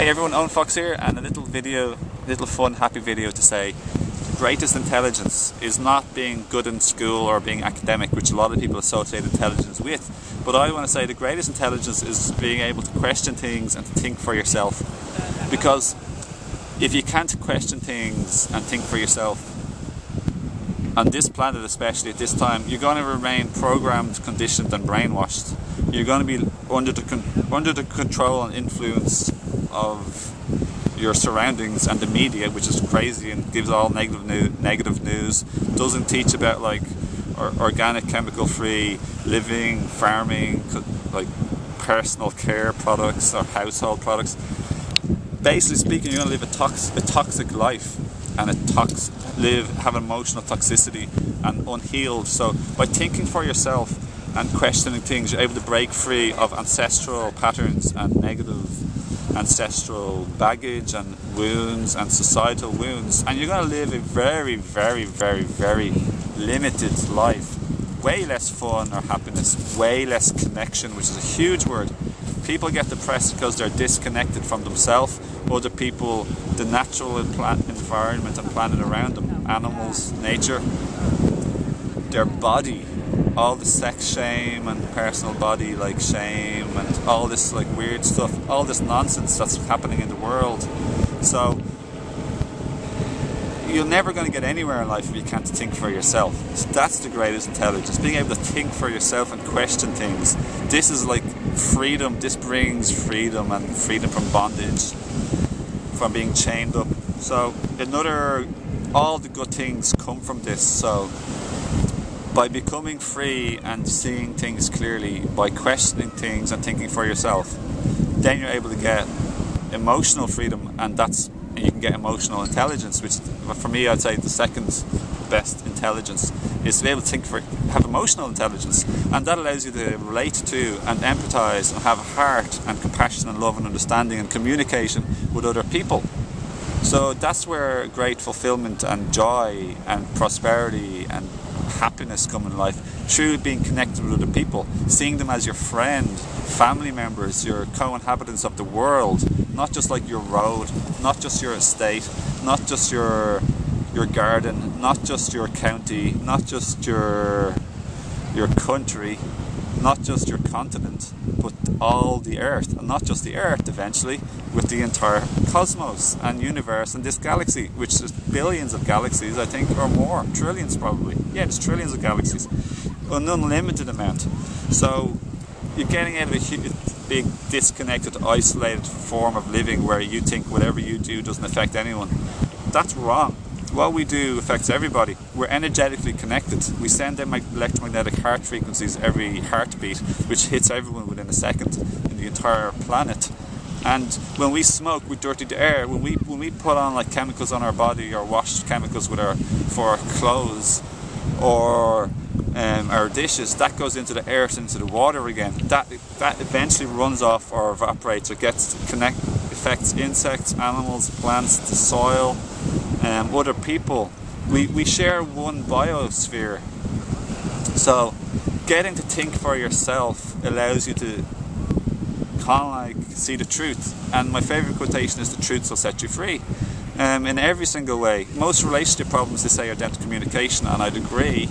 Hey everyone, Owen Fox here, and a little fun, happy video to say greatest intelligence is not being good in school or being academic, which a lot of people associate intelligence with, but I want to say the greatest intelligence is being able to question things and to think for yourself, because if you can't question things and think for yourself, on this planet especially at this time, you're going to remain programmed, conditioned and brainwashed. You're going to be under the control and influence of your surroundings and the media, which is crazy and gives all negative news, doesn't teach about like organic, chemical free living, farming, like personal care products or household products. Basically speaking, you're going to live a toxic life and have emotional toxicity and unhealed. So by thinking for yourself and questioning things, you're able to break free of ancestral patterns and negative ancestral baggage and wounds and societal wounds, and you're going to live a very, very, very, very limited life. Way less fun or happiness, way less connection, which is a huge word. People get depressed because they're disconnected from themselves, other people, the natural environment and planet around them, animals, nature, their body, all the sex shame and personal body like shame and all this like weird stuff, all this nonsense that's happening in the world. So you're never going to get anywhere in life if you can't think for yourself. So that's the greatest intelligence, being able to think for yourself and question things. This is like freedom. This brings freedom, and freedom from bondage, from being chained up. So all the good things come from this. So by becoming free and seeing things clearly, by questioning things and thinking for yourself, then you're able to get emotional freedom, and you can get emotional intelligence, which for me I'd say the second best intelligence is to be able to have emotional intelligence, and that allows you to relate to and empathize and have a heart and compassion and love and understanding and communication with other people. So that's where great fulfillment and joy and prosperity and happiness come in life, through being connected with other people, seeing them as your friend, family members, your co-inhabitants of the world, not just like your road, not just your estate, not just your garden, not just your county, not just your country, not just your continent, but all the earth, and not just the earth eventually, with the entire cosmos and universe and this galaxy, which is billions of galaxies I think, or more, trillions probably, yeah, there's trillions of galaxies, an unlimited amount. So you're getting out of a huge, big, disconnected, isolated form of living where you think whatever you do doesn't affect anyone. That's wrong. What we do affects everybody. We're energetically connected. We send out electromagnetic heart frequencies every heartbeat, which hits everyone within a second in the entire planet. And when we smoke, we dirty the air. When we put on like chemicals on our body, or wash chemicals for our clothes or our dishes, that goes into the air, into the water again. That eventually runs off or evaporates or affects insects, animals, plants, the soil. Other people, we share one biosphere. So getting to think for yourself allows you to kind of like see the truth, and my favorite quotation is the truth will set you free in every single way. Most relationship problems, they say, are down to communication, and I'd agree,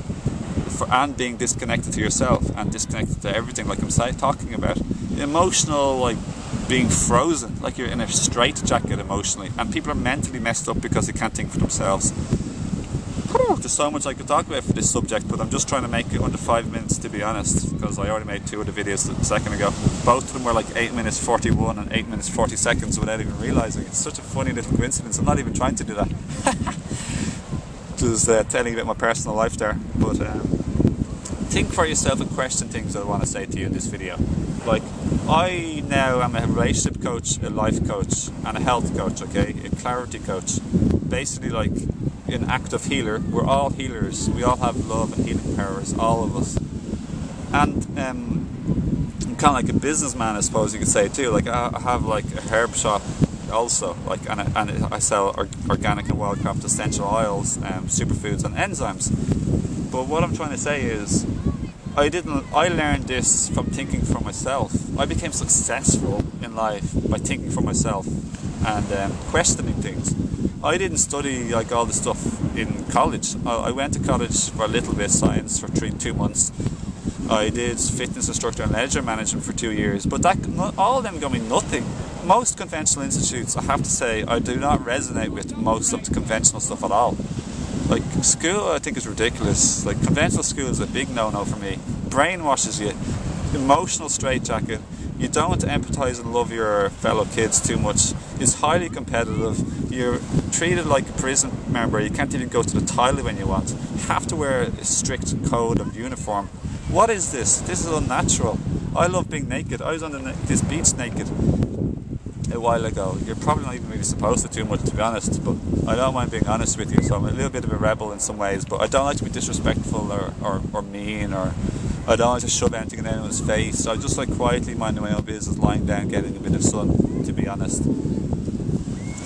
and being disconnected to yourself and disconnected to everything, like I'm talking about. Emotional, like being frozen, like you're in a straitjacket emotionally, and people are mentally messed up because they can't think for themselves. There's so much I could talk about for this subject, but I'm just trying to make it under 5 minutes, to be honest, because I already made two of the videos a second ago. Both of them were like 8 minutes 41 and 8 minutes 40 seconds without even realising. It's such a funny little coincidence. I'm not even trying to do that. Just telling you about my personal life there. But think for yourself and question things, I want to say to you in this video. Like, I now am a relationship coach, a life coach, and a health coach, okay? A clarity coach. Basically, like, an active healer. We're all healers. We all have love and healing powers, all of us. And I'm kind of like a businessman, I suppose you could say, too. Like, I have, like, a herb shop also. Like, and I sell organic and wildcraft essential oils, superfoods, and enzymes. But what I'm trying to say is, I learned this from thinking for myself. I became successful in in life by thinking for myself and questioning things. I didn't study like all the stuff in college. I went to college for a little bit, science for 2 months. I did fitness instructor and leisure management for 2 years, but that, all of them got me nothing. Most conventional institutes, I have to say, I do not resonate with most of the conventional stuff at all. Like, school I think is ridiculous. Like, conventional school is a big no-no for me. Brainwashes you. Emotional straitjacket. You don't want to empathise and love your fellow kids too much. It's highly competitive. You're treated like a prison member. You can't even go to the toilet when you want. You have to wear a strict code of uniform. What is this? This is unnatural. I love being naked. I was on this beach naked a while ago. You're probably not even really supposed to do much, to be honest, but I don't mind being honest with you, so I'm a little bit of a rebel in some ways, but I don't like to be disrespectful or mean, or I don't like to shove anything in anyone's face, so I just like quietly minding my own business, lying down, getting a bit of sun, to be honest.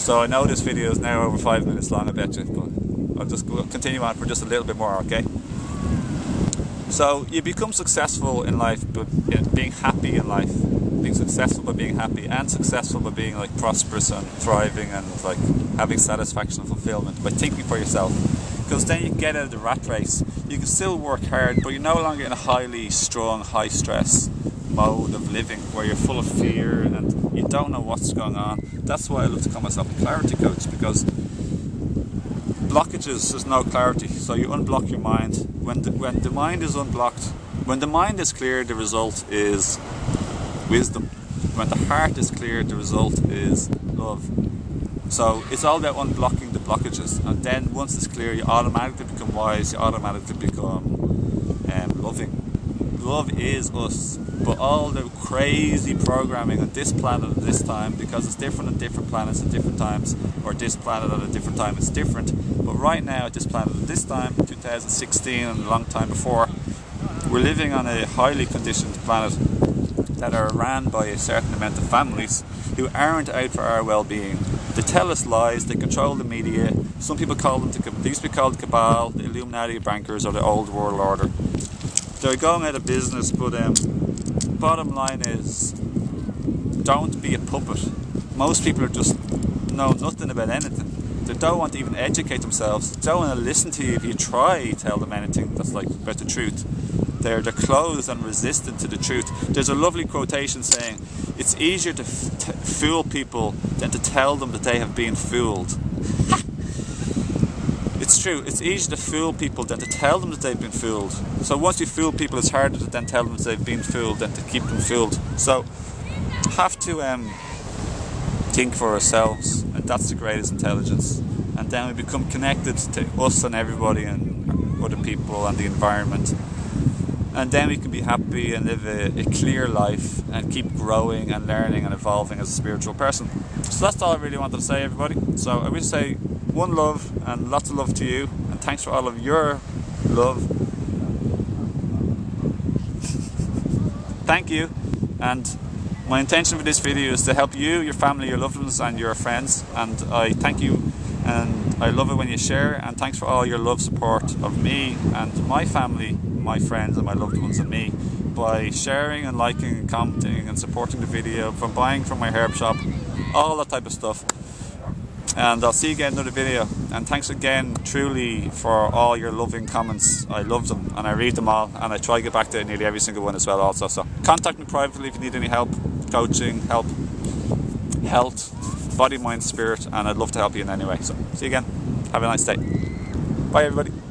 So I know this video is now over 5 minutes long, I bet you, but I'll just continue on for just a little bit more, okay? So you become successful in life, but being happy in life. Being successful by being happy, and successful by being like prosperous and thriving and like having satisfaction and fulfillment by thinking for yourself, because then you get out of the rat race. You can still work hard, but you're no longer in a highly strung, high stress mode of living where you're full of fear and you don't know what's going on. That's why I love to call myself a clarity coach, because blockages, there's no clarity, so you unblock your mind. When the mind is unblocked, when the mind is clear, the result is wisdom. When the heart is clear, the result is love. So it's all about unblocking the blockages, and then once it's clear, you automatically become wise, you automatically become loving. Love is us, but all the crazy programming on this planet at this time, because it's different on different planets at different times, or this planet at a different time, it's different. But right now, at this planet at this time, 2016 and a long time before, we're living on a highly conditioned planet that are ran by a certain amount of families who aren't out for our well-being. They tell us lies, they control the media. Some people call them, they used to be called the cabal, the Illuminati bankers, or the old world order. They're going out of business, but bottom line is, don't be a puppet. Most people are just know nothing about anything. They don't want to even educate themselves. They don't want to listen to you if you try to tell them anything that's like about the truth. They're closed and resistant to the truth. There's a lovely quotation saying, it's easier to fool people than to tell them that they have been fooled. It's true, it's easier to fool people than to tell them that they've been fooled. So once you fool people, it's harder to then tell them that they've been fooled than to keep them fooled. So, have to think for ourselves, and that's the greatest intelligence. And then we become connected to us and everybody and other people and the environment. And then we can be happy and live a clear life and keep growing and learning and evolving as a spiritual person. So that's all I really wanted to say, everybody. So I wish to say one love and lots of love to you. And thanks for all of your love. Thank you. And my intention for this video is to help you, your family, your loved ones and your friends. And I thank you. And I love it when you share. And thanks for all your love support of me and my family, my friends and my loved ones and me, by sharing and liking and commenting and supporting the video, from buying from my herb shop, all that type of stuff. And I'll see you again in another video, and thanks again truly for all your loving comments. I love them and I read them all, and I try to get back to nearly every single one as well also. So contact me privately if you need any help, coaching, help, health, body, mind, spirit, and I'd love to help you in any way. So see you again, have a nice day, bye everybody.